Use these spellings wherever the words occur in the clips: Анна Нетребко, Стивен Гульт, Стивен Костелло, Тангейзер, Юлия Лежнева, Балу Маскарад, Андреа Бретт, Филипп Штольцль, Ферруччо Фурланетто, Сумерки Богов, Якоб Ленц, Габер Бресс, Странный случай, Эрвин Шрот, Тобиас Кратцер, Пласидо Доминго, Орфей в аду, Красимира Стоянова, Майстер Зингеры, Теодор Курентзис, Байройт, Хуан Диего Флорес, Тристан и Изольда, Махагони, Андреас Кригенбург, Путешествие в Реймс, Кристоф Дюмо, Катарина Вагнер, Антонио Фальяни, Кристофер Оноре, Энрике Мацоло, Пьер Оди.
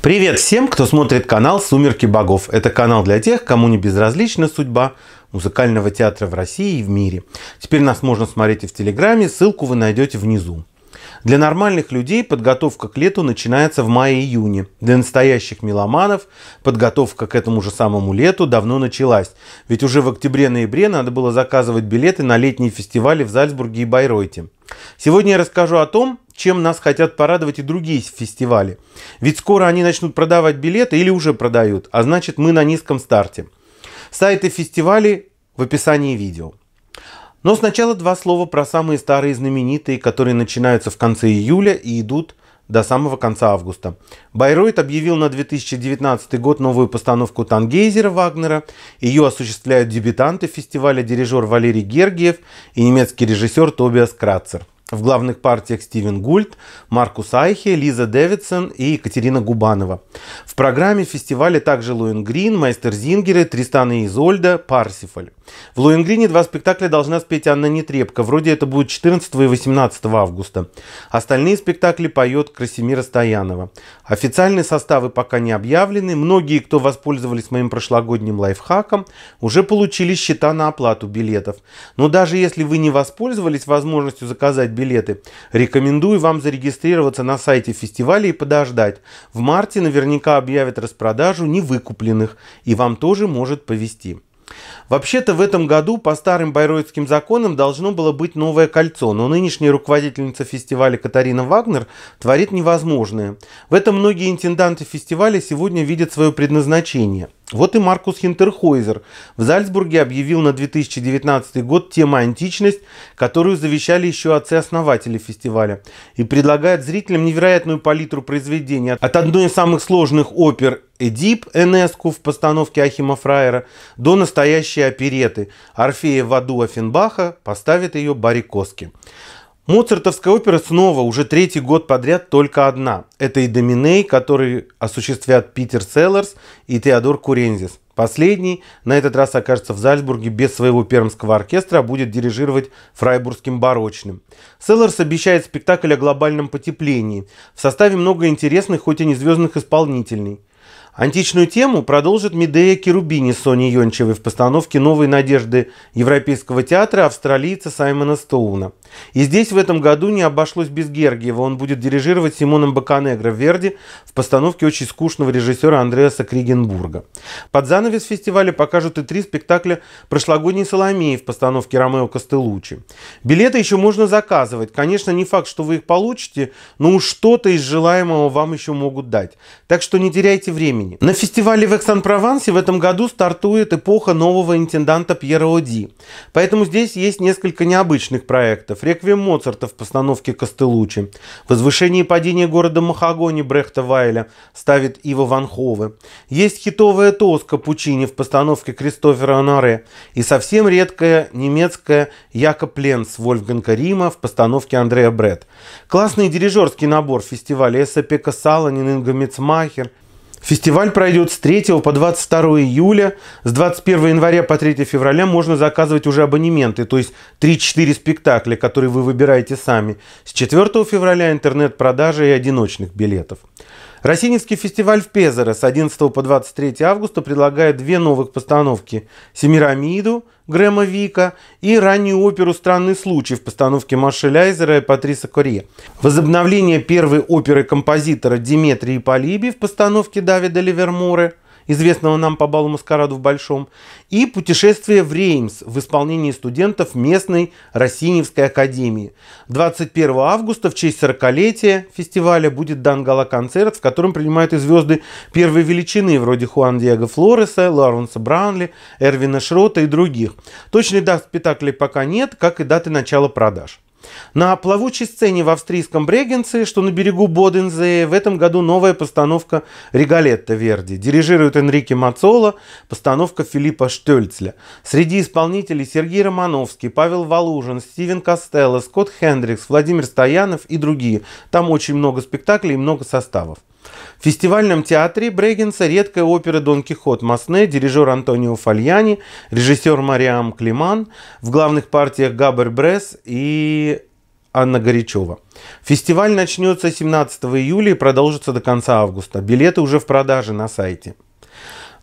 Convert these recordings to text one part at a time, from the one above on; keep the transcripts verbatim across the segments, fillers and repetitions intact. Привет всем, кто смотрит канал «Сумерки богов». Это канал для тех, кому не безразлична судьба музыкального театра в России и в мире. Теперь нас можно смотреть и в Телеграме, ссылку вы найдете внизу. Для нормальных людей подготовка к лету начинается в мае-июне. Для настоящих меломанов подготовка к этому же самому лету давно началась. Ведь уже в октябре-ноябре надо было заказывать билеты на летние фестивали в Зальцбурге и Байройте. Сегодня я расскажу о том, чем нас хотят порадовать и другие фестивали. Ведь скоро они начнут продавать билеты или уже продают, а значит мы на низком старте. Сайты фестивалей в описании видео. Но сначала два слова про самые старые знаменитые, которые начинаются в конце июля и идут до самого конца августа. Байройт объявил на две тысячи девятнадцатый год новую постановку «Тангейзера» Вагнера. Ее осуществляют дебютанты фестиваля, дирижер Валерий Гергиев и немецкий режиссер Тобиас Кратцер. В главных партиях Стивен Гульт, Маркус Айхе, Лиза Дэвидсон и Екатерина Губанова. В программе фестиваля также Лоэнгрин, Майстер Зингеры, Тристан и Изольда, Парсифаль. В Лоэнгрине два спектакля должна спеть Анна Нетребко. Вроде это будет четырнадцатого и восемнадцатого августа. Остальные спектакли поет Красимира Стоянова. Официальные составы пока не объявлены. Многие, кто воспользовались моим прошлогодним лайфхаком, уже получили счета на оплату билетов. Но даже если вы не воспользовались возможностью заказать билеты, билеты. Рекомендую вам зарегистрироваться на сайте фестиваля и подождать. В марте наверняка объявят распродажу невыкупленных, и вам тоже может повезти. Вообще-то в этом году по старым байройтским законам должно было быть новое кольцо, но нынешняя руководительница фестиваля Катарина Вагнер творит невозможное. В этом многие интенданты фестиваля сегодня видят свое предназначение. Вот и Маркус Хинтерхойзер в Зальцбурге объявил на две тысячи девятнадцатый год тему «Античность», которую завещали еще отцы-основатели фестиваля, и предлагает зрителям невероятную палитру произведений от одной из самых сложных опер «Эдип эн эс ка» в постановке Ахима Фраера до настоящей опереты «Орфея в аду» Афинбаха, поставит ее Барикоски. Моцартовская опера снова уже третий год подряд только одна. Это и «Доминей», который осуществят Питер Селлерс и Теодор Курентзис. Последний на этот раз окажется в Зальцбурге без своего пермского оркестра, а будет дирижировать фрайбургским барочным. Селлерс обещает спектакль о глобальном потеплении. В составе много интересных, хоть и не звездных исполнителей. Античную тему продолжит Медея Керубини с Соней Йончевой в постановке «Новой надежды» Европейского театра австралийца Саймона Стоуна. И здесь в этом году не обошлось без Гергиева. Он будет дирижировать Симоном Бакканегро в Верди в постановке очень скучного режиссера Андреаса Кригенбурга. Под занавес фестиваля покажут и три спектакля прошлогодней «Соломеи» в постановке Ромео Костелуччи. Билеты еще можно заказывать. Конечно, не факт, что вы их получите, но уж что-то из желаемого вам еще могут дать. Так что не теряйте времени. На фестивале в Экс-Ан-Провансе в этом году стартует эпоха нового интенданта Пьера Оди. Поэтому здесь есть несколько необычных проектов. «Реквием Моцарта» в постановке Костелуччи. «Возвышение и падение города Махагони» Брехта Вайля ставит Иво ван Хове. Есть хитовая «Тоска» Пучини в постановке Кристофера Оноре. И совсем редкая немецкая «Якоб Ленц» Вольфганга Рима в постановке Андреа Бретт. Классный дирижерский набор фестиваля Эса Пека Салонен, Инга Мицмахер. Фестиваль пройдет с третьего по двадцать второе июля. С двадцать первого января по третье февраля можно заказывать уже абонементы, то есть три-четыре спектакля, которые вы выбираете сами. С четвёртого февраля интернет-продажа и одиночных билетов. Росиневский фестиваль в Пезаре с одиннадцатого по двадцать третье августа предлагает две новых постановки «Семирамиду» Грэма Вика и раннюю оперу «Странный случай» в постановке Маше Ляйзера и Патриса Корье. Возобновление первой оперы композитора Диметрии Полиби в постановке Давида Леверморе, известного нам по балу «Маскараду» в Большом, и «Путешествие в Реймс» в исполнении студентов местной Росиневской академии. двадцать первого августа в честь сорокалетия фестиваля будет дан гала-концерт, в котором принимают и звезды первой величины, вроде Хуан Диего Флореса, Лоуренса Браунли, Эрвина Шрота и других. Точной даты спектаклей пока нет, как и даты начала продаж. На плавучей сцене в австрийском Брегенце, что на берегу Бодензее, в этом году новая постановка «Риголетто» Верди. Дирижирует Энрике Мацоло, постановка Филиппа Штольцля. Среди исполнителей Сергей Романовский, Павел Валужин, Стивен Костелло, Скотт Хендрикс, Владимир Стоянов и другие. Там очень много спектаклей и много составов. В фестивальном театре Брегенца редкая опера «Дон Кихот» Масне, дирижер Антонио Фальяни, режиссер Мариам Климан, в главных партиях Габер Бресс и Анна Горячева. Фестиваль начнется семнадцатого июля и продолжится до конца августа. Билеты уже в продаже на сайте.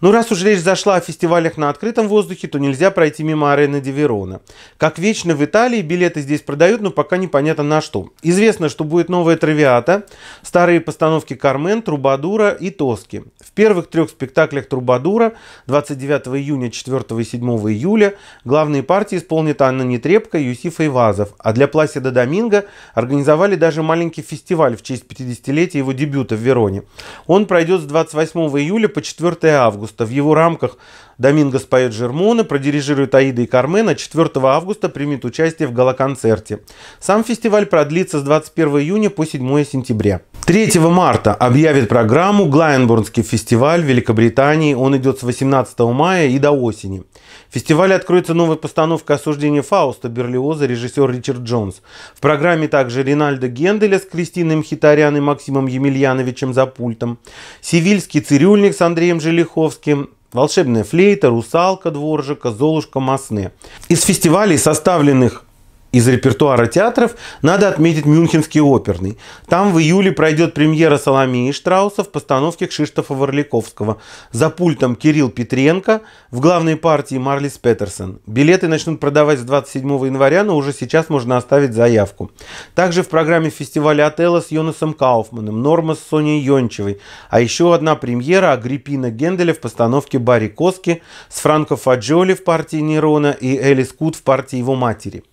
Ну, раз уж речь зашла о фестивалях на открытом воздухе, то нельзя пройти мимо арены ди Верона. Как вечно в Италии билеты здесь продают, но пока непонятно на что. Известно, что будет новая Травиата, старые постановки Кармен, Трубадура и Тоски. В первых трех спектаклях Трубадура двадцать девятого июня, четвёртого и седьмого июля главные партии исполнит Анна Нетребко, Юсиф Эйвазов. А для Пласидо Доминго организовали даже маленький фестиваль в честь пятидесятилетия его дебюта в Вероне. Он пройдет с двадцать восьмого июля по четвёртое августа. В его рамках Доминго споет Жермона, продирижирует Аида и Кармен, а четвёртого августа примет участие в гала-концерте. Сам фестиваль продлится с двадцать первого июня по седьмое сентября. третьего марта объявит программу Глайнбурнский фестиваль в Великобритании. Он идет с восемнадцатого мая и до осени. В фестивале откроется новая постановка «Осуждение Фауста» Берлиоза, режиссер Ричард Джонс. В программе также Ринальдо Генделя с Кристиной Мхитарян и Максимом Емельяновичем за пультом, «Севильский цирюльник» с Андреем Желиховским, «Волшебная флейта», «Русалка» Дворжика, «Золушка» Масне. Из фестивалей, составленных из репертуара театров, надо отметить Мюнхенский оперный. Там в июле пройдет премьера «Соломеи» Штрауса в постановке Кшиштофа-Варликовского. За пультом Кирилл Петренко, в главной партии Марлис Петерсон. Билеты начнут продавать с двадцать седьмого января, но уже сейчас можно оставить заявку. Также в программе фестиваля «Отелло» с Йонасом Кауфманом, «Норма» с Соней Йончевой. А еще одна премьера Агриппина Генделя в постановке «Барикоски» с Франко Фаджоли в партии Нерона и Элис Кут в партии его матери.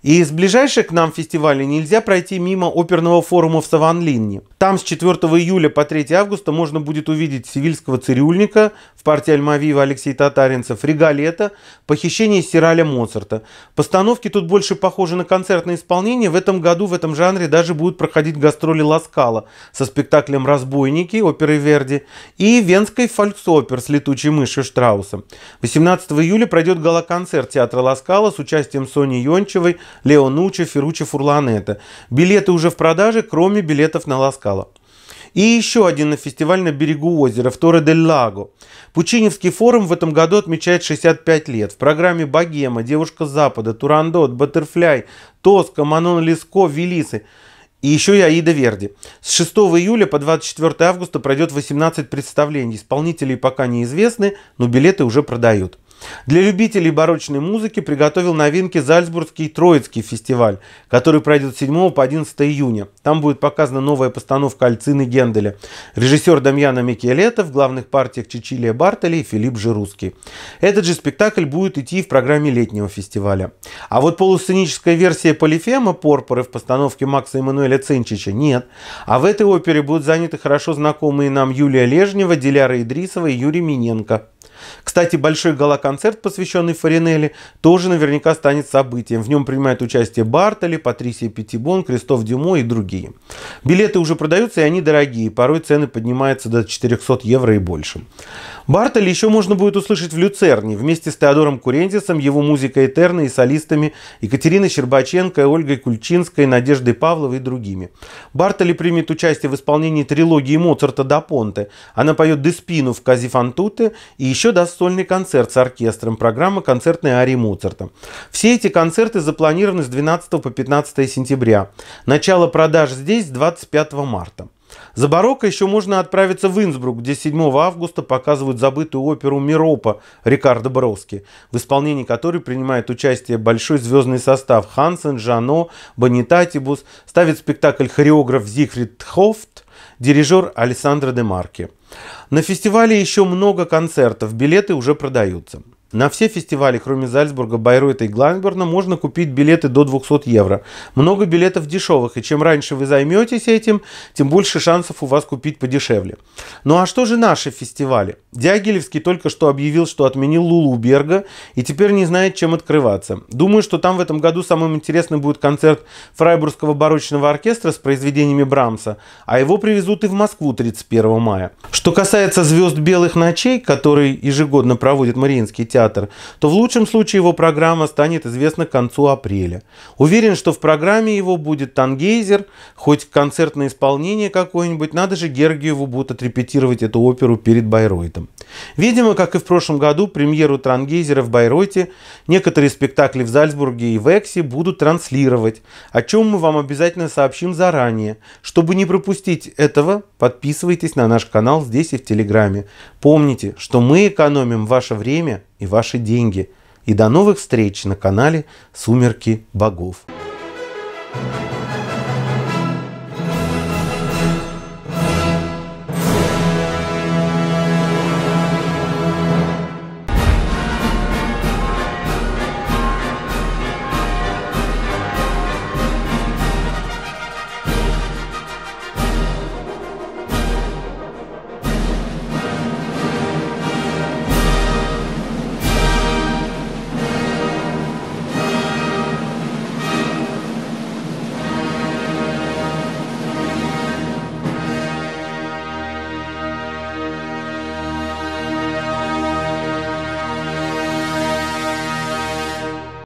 И из ближайших к нам фестивалей нельзя пройти мимо оперного форума в Саванлинне. Там с четвёртого июля по третье августа можно будет увидеть «Севильского цирюльника» в партии Альмавива Алексей Татаринцев, «Риголетто», «Похищение Сираля Моцарта». Постановки тут больше похожи на концертное исполнение. В этом году в этом жанре даже будут проходить гастроли «Ла Скала» со спектаклем «Разбойники» оперы Верди и венской «Фольксопер» с «Летучей мышью» Штрауса. восемнадцатого июля пройдет гала-концерт театра «Ла Скала» с участием Сони Йончевой, Лео Нуччо, Ферруччо Фурланетто. Билеты уже в продаже, кроме билетов на «Ла Скала». И еще один фестиваль на берегу озера, в Торе-дель-Лаго. Пучиневский форум в этом году отмечает шестьдесят пять лет. В программе «Богема», «Девушка с Запада», «Турандот», «Баттерфляй», «Тоска», «Манон Леско», «Велисы». И еще и Аида Верди. С шестого июля по двадцать четвёртое августа пройдет восемнадцать представлений. Исполнителей пока неизвестны, но билеты уже продают. Для любителей барочной музыки приготовил новинки Зальцбургский Троицкий фестиваль, который пройдет с седьмого по одиннадцатое июня. Там будет показана новая постановка «Альцины» Генделя. Режиссер Дамьяно Микелетто, в главных партиях Чичилия Бартоли и Филипп Жирусский. Этот же спектакль будет идти в программе летнего фестиваля. А вот полусценическая версия «Полифема» Порпоры в постановке Макса Эммануэля Ценчича нет. А в этой опере будут заняты хорошо знакомые нам Юлия Лежнева, Диляра Идрисова и Юрий Миненко. Кстати, большой гала-концерт, посвященный Фаринелли, тоже наверняка станет событием. В нем принимают участие Бартоли, Патрисия Петтибон, Кристоф Дюмо и другие. Билеты уже продаются, и они дорогие. Порой цены поднимаются до четырёхсот евро и больше. Бартоли еще можно будет услышать в Люцерне вместе с Теодором Курентзисом, его музыкой Этерна и солистами Екатериной Щербаченко, Ольгой Кульчинской, Надеждой Павловой и другими. Бартоли примет участие в исполнении трилогии Моцарта «Да Понте». Она поет «Деспину» в «Кази фан туте» и еще даст сольный концерт с оркестром, программа «Концертные арии Моцарта». Все эти концерты запланированы с двенадцатого по пятнадцатое сентября. Начало продаж здесь с двадцать пятого марта. За барокко еще можно отправиться в Инсбрук, где седьмого августа показывают забытую оперу «Миропа» Рикардо Броски, в исполнении которой принимает участие большой звездный состав: Хансен, Жано, Бонитатибус. Ставит спектакль хореограф Зигфрид Хофт, дирижер Алессандро де Марки. На фестивале еще много концертов, билеты уже продаются. На все фестивали, кроме Зальцбурга, Байройта и Глайнберна, можно купить билеты до двухсот евро. Много билетов дешевых, и чем раньше вы займетесь этим, тем больше шансов у вас купить подешевле. Ну а что же наши фестивали? Дягилевский только что объявил, что отменил Лулу Берга и теперь не знает, чем открываться. Думаю, что там в этом году самым интересным будет концерт Фрайбургского барочного оркестра с произведениями Брамса, а его привезут и в Москву тридцать первого мая. Что касается «Звезд белых ночей», которые ежегодно проводит Мариинский театр, театр, то в лучшем случае его программа станет известна к концу апреля. Уверен, что в программе его будет «Тангейзер», хоть концертное исполнение какое-нибудь, надо же Гергиеву будет отрепетировать эту оперу перед Байройтом. Видимо, как и в прошлом году, премьеру «Тангейзера» в Байройте некоторые спектакли в Зальцбурге и в Эксе будут транслировать, о чем мы вам обязательно сообщим заранее. Чтобы не пропустить этого, подписывайтесь на наш канал здесь и в Телеграме. Помните, что мы экономим ваше время и ваши деньги. И до новых встреч на канале «Сумерки Богов».